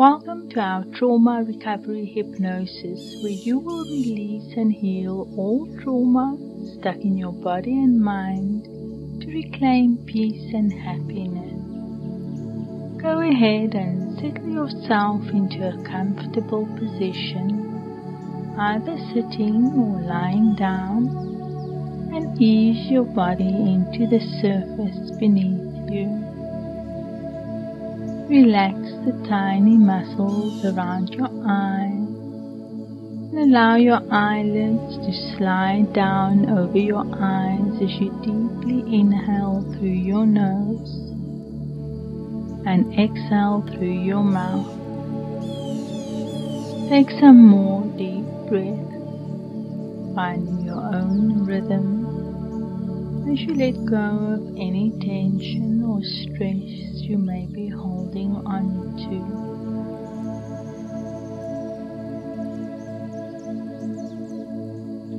Welcome to our Trauma Recovery Hypnosis, where you will release and heal all trauma stuck in your body and mind to reclaim peace and happiness. Go ahead and settle yourself into a comfortable position, either sitting or lying down, and ease your body into the surface beneath you. Relax the tiny muscles around your eyes and allow your eyelids to slide down over your eyes as you deeply inhale through your nose and exhale through your mouth. Take some more deep breaths, finding your own rhythm as you let go of any tension or stress you may be holding on to.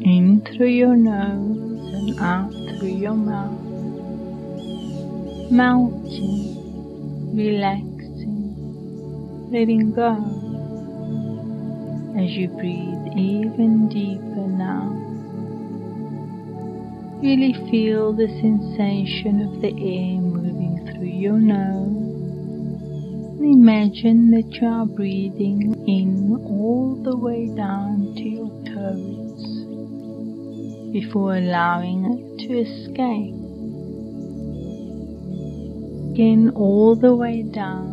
In through your nose and out through your mouth, melting, relaxing, letting go, as you breathe even deeper now. Really feel the sensation of the air moving through your nose. And imagine that you are breathing in all the way down to your toes before allowing it to escape. Again, all the way down,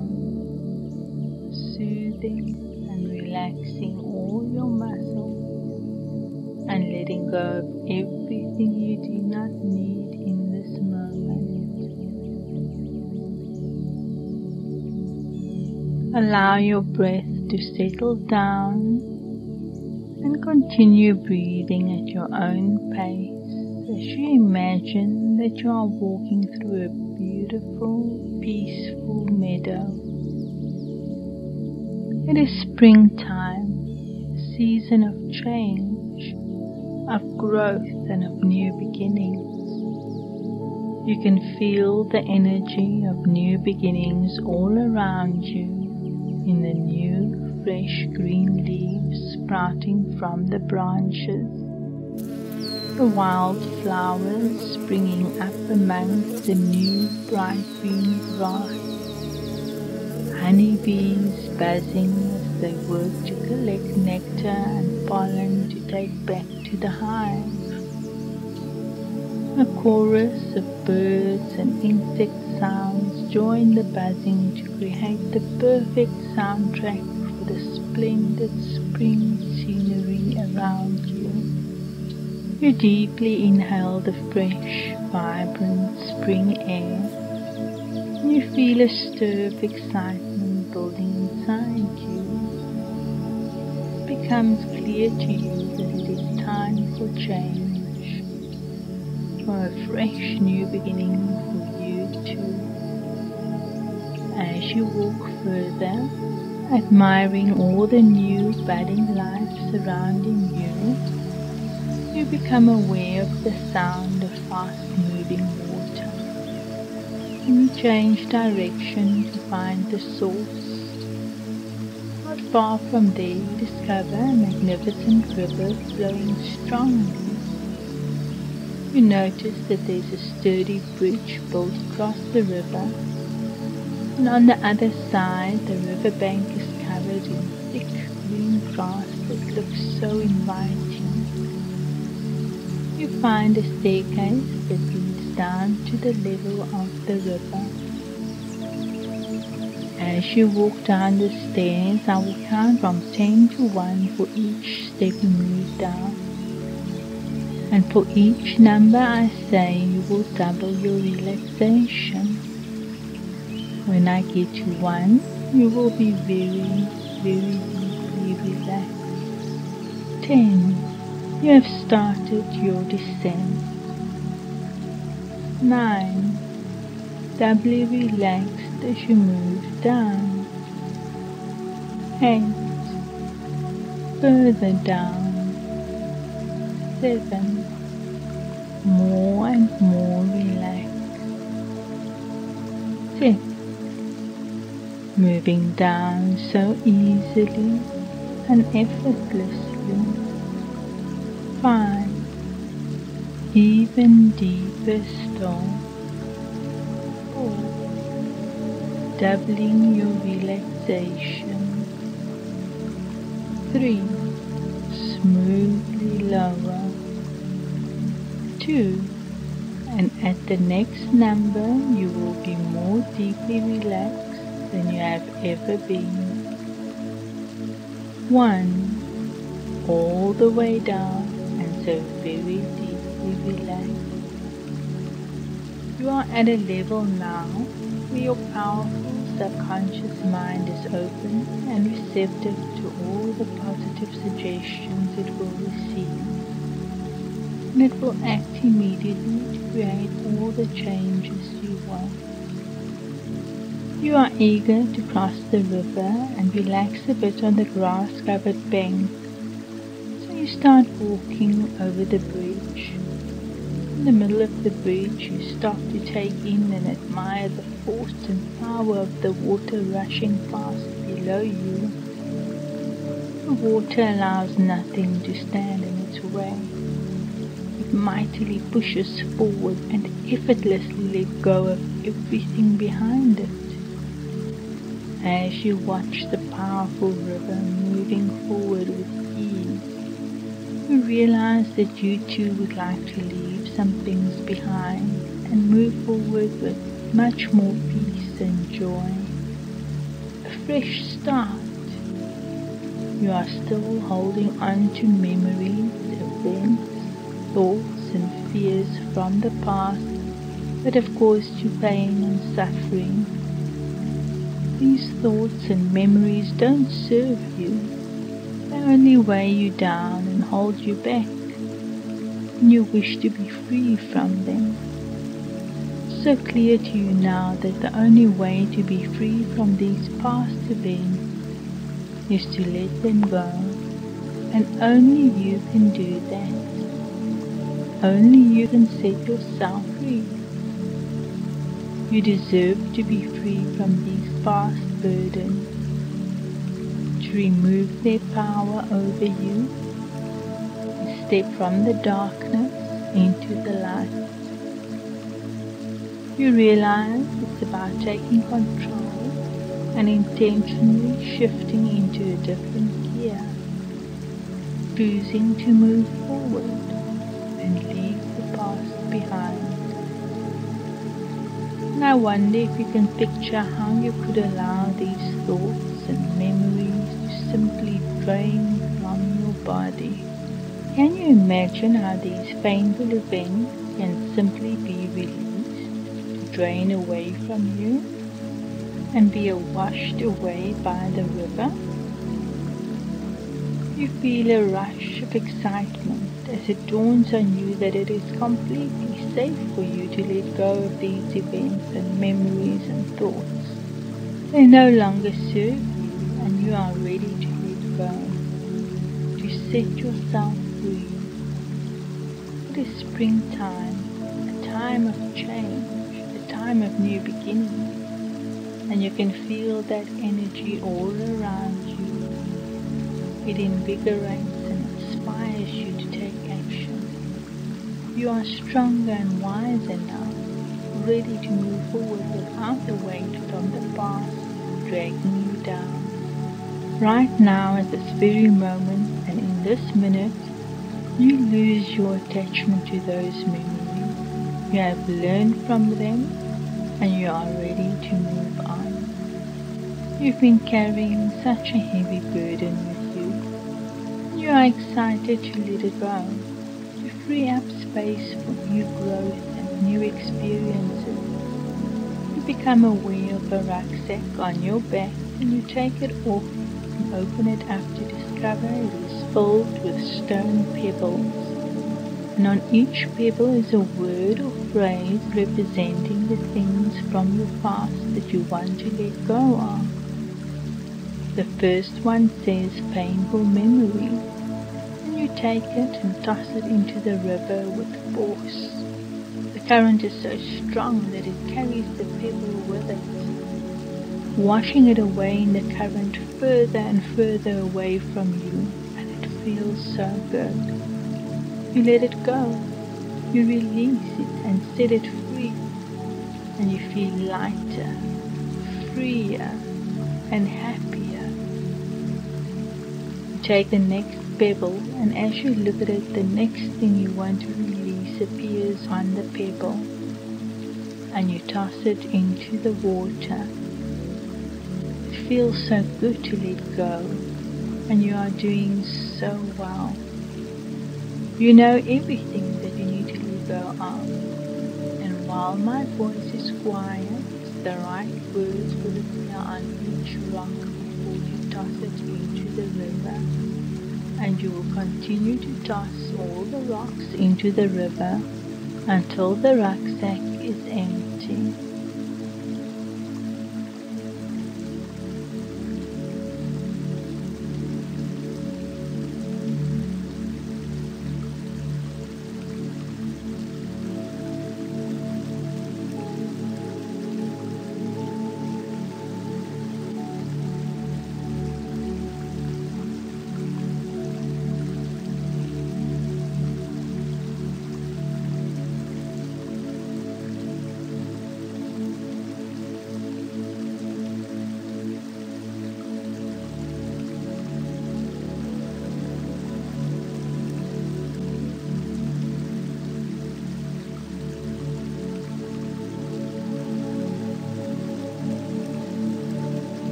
soothing and relaxing all your muscles and letting go of everything you do not need in this moment. Allow your breath to settle down and continue breathing at your own pace as you imagine that you are walking through a beautiful, peaceful meadow. It is springtime, a season of change, of growth and of new beginnings. You can feel the energy of new beginnings all around you in the new, fresh green leaves sprouting from the branches, the wild flowers springing up amongst the new bright green grass, honeybees buzzing as they work to collect nectar and pollen to take back to the hive. A chorus of birds and insect sounds join the buzzing to create the perfect soundtrack for the splendid spring scenery around you. You deeply inhale the fresh, vibrant spring air, and you feel a stir of excitement building inside you. It becomes clear to you that it is time for change, for a fresh new beginning for you too. As you walk further, admiring all the new budding life surrounding you, you become aware of the sound of fast-moving water, and you change direction to find the source. Not far from there, you discover a magnificent river flowing strongly. You notice that there's a sturdy bridge built across the river, and on the other side, the riverbank is covered in thick green grass that looks so inviting. You find a staircase that leads down to the level of the river. As you walk down the stairs, I will count from 10 to 1 for each step you move down. And for each number I say, you will double your relaxation. When I get to 1, you will be very, very deeply relaxed. 10, you have started your descent. 9, doubly relaxed as you move down. 8, further down. 7, more and more relaxed. 6, moving down so easily and effortlessly. 5. Even deeper still. 4. Doubling your relaxation. 3. Smoothly lower. 2. And at the next number you will be more deeply relaxed than you have ever been. 1. All the way down and so very deeply relaxed. You are at a level now where your powerful subconscious mind is open and receptive to all the positive suggestions it will receive. And it will act immediately to create all the changes you want. You are eager to cross the river and relax a bit on the grass-covered bank, so you start walking over the bridge. In the middle of the bridge, you stop to take in and admire the force and power of the water rushing past below you. The water allows nothing to stand in its way. Mightily pushes forward and effortlessly let go of everything behind it. As you watch the powerful river moving forward with ease, you realize that you too would like to leave some things behind and move forward with much more peace and joy. A fresh start. You are still holding on to memories, events, thoughts and fears from the past that have caused you pain and suffering. These thoughts and memories don't serve you. They only weigh you down and hold you back, and you wish to be free from them. It's so clear to you now that the only way to be free from these past events is to let them go, and only you can do that. Only you can set yourself free. You deserve to be free from these past burdens, to remove their power over you, and step from the darkness into the light. You realize it's about taking control and intentionally shifting into a different gear, choosing to move forward and leave the past behind. Now, I wonder if you can picture how you could allow these thoughts and memories to simply drain from your body. Can you imagine how these painful events can simply be released, drain away from you, and be washed away by the river? You feel a rush of excitement as it dawns on you that it is completely safe for you to let go of these events and memories and thoughts. They no longer serve you, and you are ready to let go, to set yourself free. It is springtime, a time of change, a time of new beginnings, and you can feel that energy all around you. It invigorates and inspires you to take action. You are stronger and wiser now, ready to move forward without the weight from the past dragging you down. Right now, at this very moment and in this minute, you lose your attachment to those memories. You have learned from them and you are ready to move on. You've been carrying such a heavy burden with you. You are excited to let it go, to free up space for new growth and new experiences. You become aware of a rucksack on your back and you take it off and open it up to discover it is filled with stone pebbles. And on each pebble is a word or phrase representing the things from your past that you want to let go of. The first one says painful memory. You take it and toss it into the river with force. The current is so strong that it carries the pebble with it. washing it away in the current further and further away from you, and it feels so good. You let it go, you release it and set it free, and you feel lighter, freer and happier. You take the next pebble, and as you look at it, the next thing you want to release appears on the pebble, and you toss it into the water. It feels so good to let go, and you are doing so well. You know everything that you need to let go of, and while my voice is quiet, the right words will appear on each rock before you toss it into the river, and you will continue to toss all the rocks into the river until the rucksack is empty.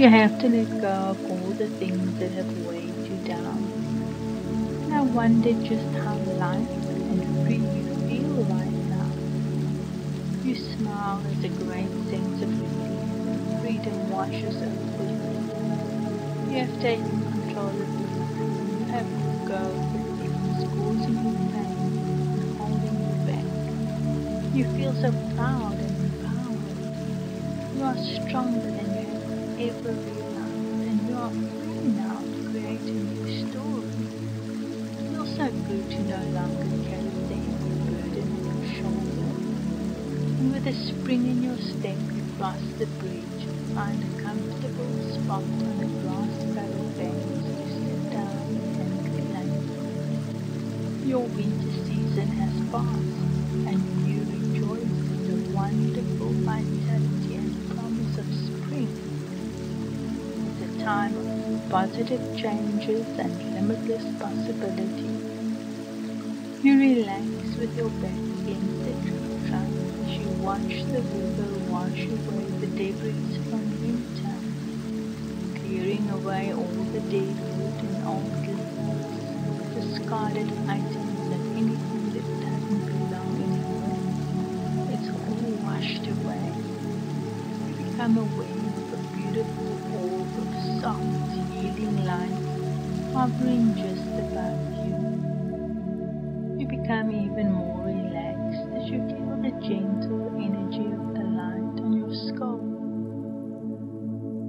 You have to let go of all the things that have weighed you down. And I wonder just how light and free you feel right now. You smile as a great sense of relief. Freedom washes over you. You have taken control of you. You have let go of the things causing you pain and holding you back. You feel so proud and empowered. You are stronger than you ever realized, and you are free now to create a new story. It feels so good to no longer carry the heavy burden on your shoulders. And with a spring in your step, you cross the bridge and find a comfortable spot on the grass-covered banks to sit down and relax. Your winter season has passed, and you rejoice in the wonderful vitality and promise of spring. Time of positive changes and limitless possibilities. You relax with your back against the tree trunk as you watch the river wash away the debris from winter, clearing away all the dead wood and old leaves, discarded items and anything that doesn't belong anymore. It's all washed away. You become aware of a beautiful orb of soft, healing light hovering just above you. You become even more relaxed as you feel the gentle energy of the light on your skull.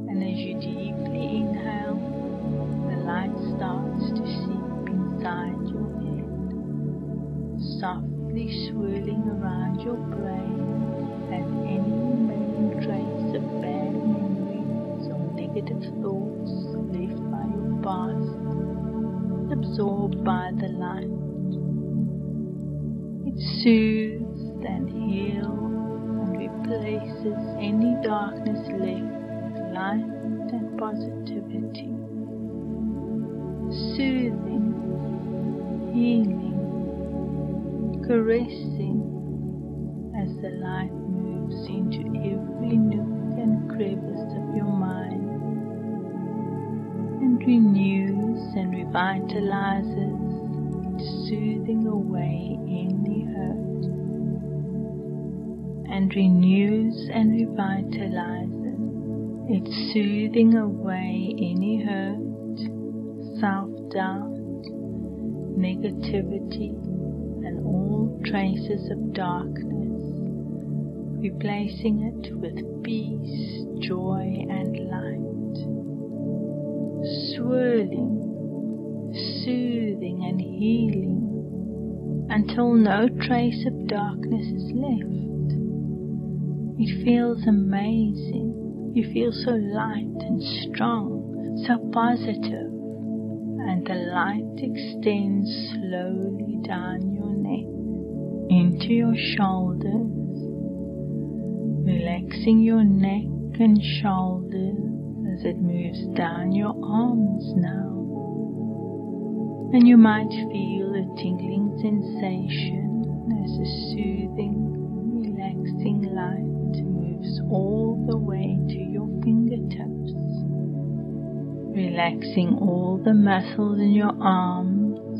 And as you deeply inhale, the light starts to seep inside your head, softly swirling around your brain as any remaining trace of bad memories, negative thoughts left by your past, absorbed by the light. It soothes and heals and replaces any darkness left with light and positivity. Soothing, healing, caressing as the light moves into every nook and crevice of your mind, and renews and revitalizes, soothing away any hurt, and renews and revitalizes, it's soothing away any hurt, self-doubt, negativity, and all traces of darkness, replacing it with peace, joy and light, swirling, soothing and healing until no trace of darkness is left. It feels amazing. You feel so light and strong, so positive, and the light extends slowly down your neck, into your shoulders, relaxing your neck and shoulders as it moves down your arms now. And you might feel a tingling sensation as a soothing, relaxing light moves all the way to your fingertips, relaxing all the muscles in your arms,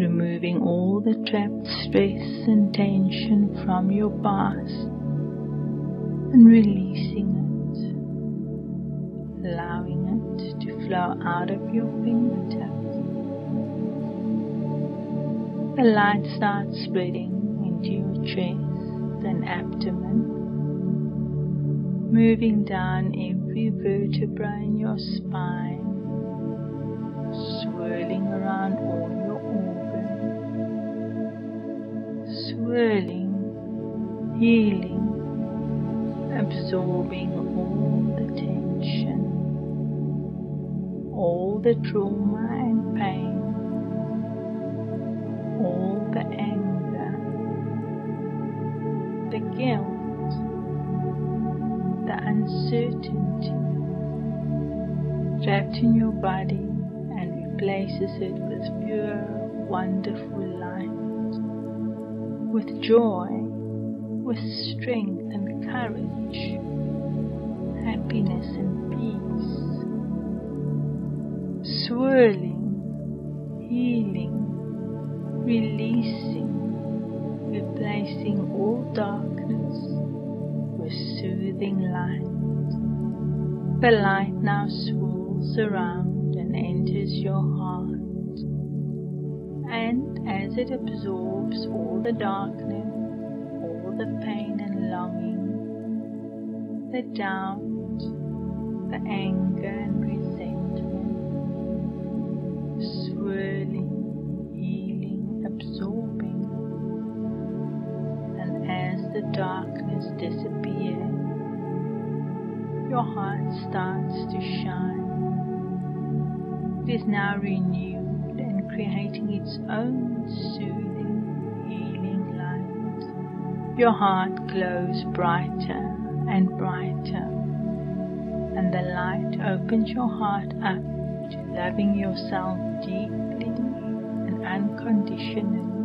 removing all the trapped stress and tension from your past and releasing it, allowing it to flow out of your fingertips. The light starts spreading into your chest and abdomen, moving down every vertebra in your spine, swirling around all your organs, swirling, healing, absorbing all the tension, all the trauma and pain, all the anger, the guilt, the uncertainty, trapped in your body, and replaces it with pure, wonderful light, with joy, with strength and courage, happiness and peace, swirling, healing, releasing, replacing all darkness with soothing light. The light now swirls around and enters your heart, and as it absorbs all the darkness, all the pain and longing, the doubt, the anger and resentment, swirling, healing, absorbing, and as the darkness disappears, your heart starts to shine. It is now renewed and creating its own soothing, healing light. Your heart glows brighter and brighter, and the light opens your heart up to loving yourself deeply and unconditionally,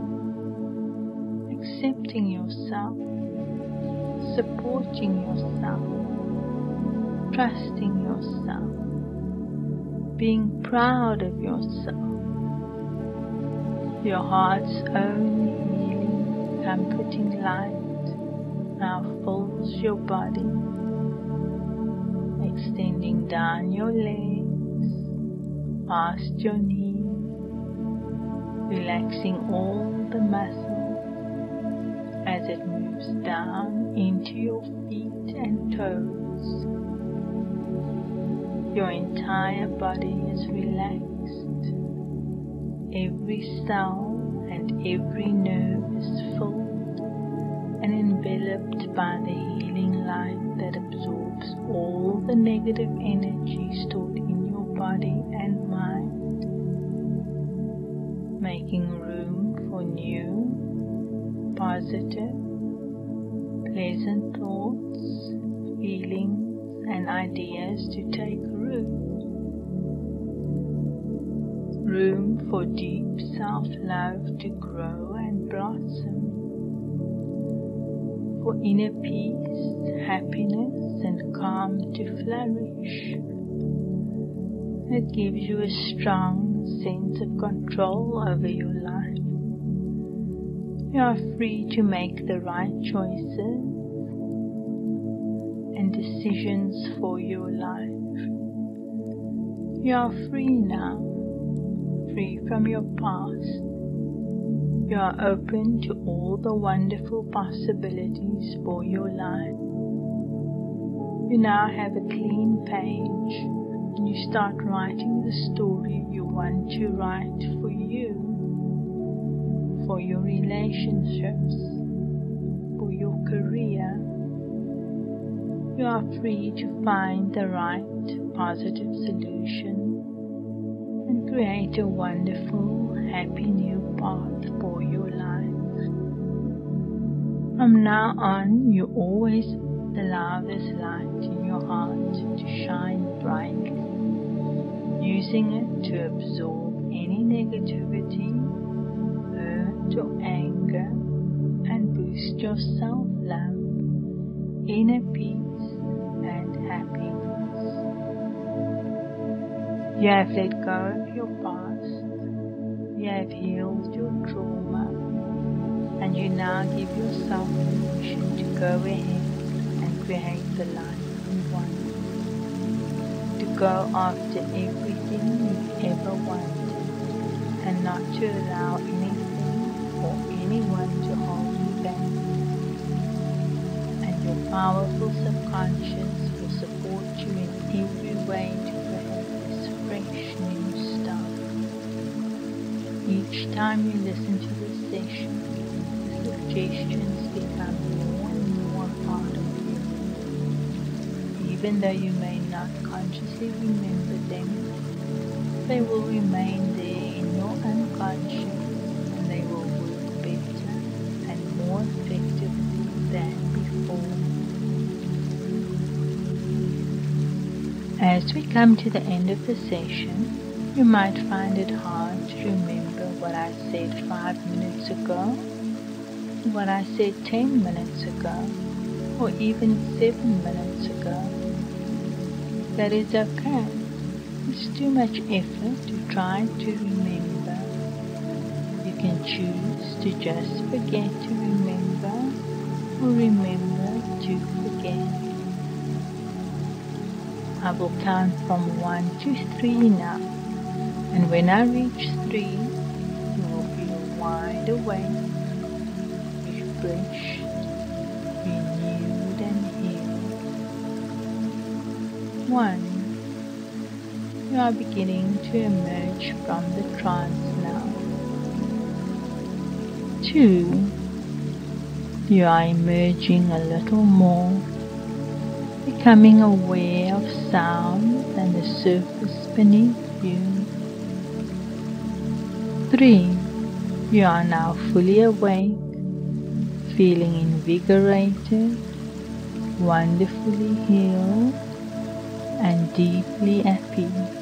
accepting yourself, supporting yourself, trusting yourself, being proud of yourself. Your heart's own healing, comforting light now fills your body, extending down your legs, past your knees, relaxing all the muscles as it moves down into your feet and toes. Your entire body is relaxed. Every cell and every nerve is filled and enveloped by the healing light that absorbs all the negative energy stored in your body and mind, making room for new, positive, pleasant thoughts, feelings, and ideas to take root. Room for deep self-love to grow and blossom, for inner peace, happiness and calm to flourish. It gives you a strong sense of control over your life. You are free to make the right choices and decisions for your life. You are free now, free from your past, You are open to all the wonderful possibilities for your life. You now have a clean page, and you start writing the story you want to write for you, for your relationships, for your career. You are free to find the right positive solution and create a wonderful, happy new path for your life. From now on, you always allow this light in your heart to shine brightly, using it to absorb any negativity, hurt or anger, and boost your self-love, inner peace and happiness. You have let go of your past, you have healed your trauma, and you now give yourself permission to go ahead, create the life you want, to go after everything you ever wanted, and not to allow anything or anyone to hold you back. And your powerful subconscious will support you in every way to create this fresh new start. Each time you listen to this session, the suggestions become more and more part of you. Even though you may not consciously remember them, they will remain there in your unconscious, and they will work better and more effectively than before. As we come to the end of the session, you might find it hard to remember what I said 5 minutes ago, what I said 10 minutes ago, or even 7 minutes ago. That is okay. It's too much effort to try to remember. You can choose to just forget to remember, or remember to forget. I will count from 1 to 3 now, and when I reach 3, you will feel wide awake, refreshed, renewed and healed. 1. You are beginning to emerge from the trance now. 2. You are emerging a little more, becoming aware of sounds and the surface beneath you. 3. You are now fully awake, feeling invigorated, wonderfully healed, and deeply at peace.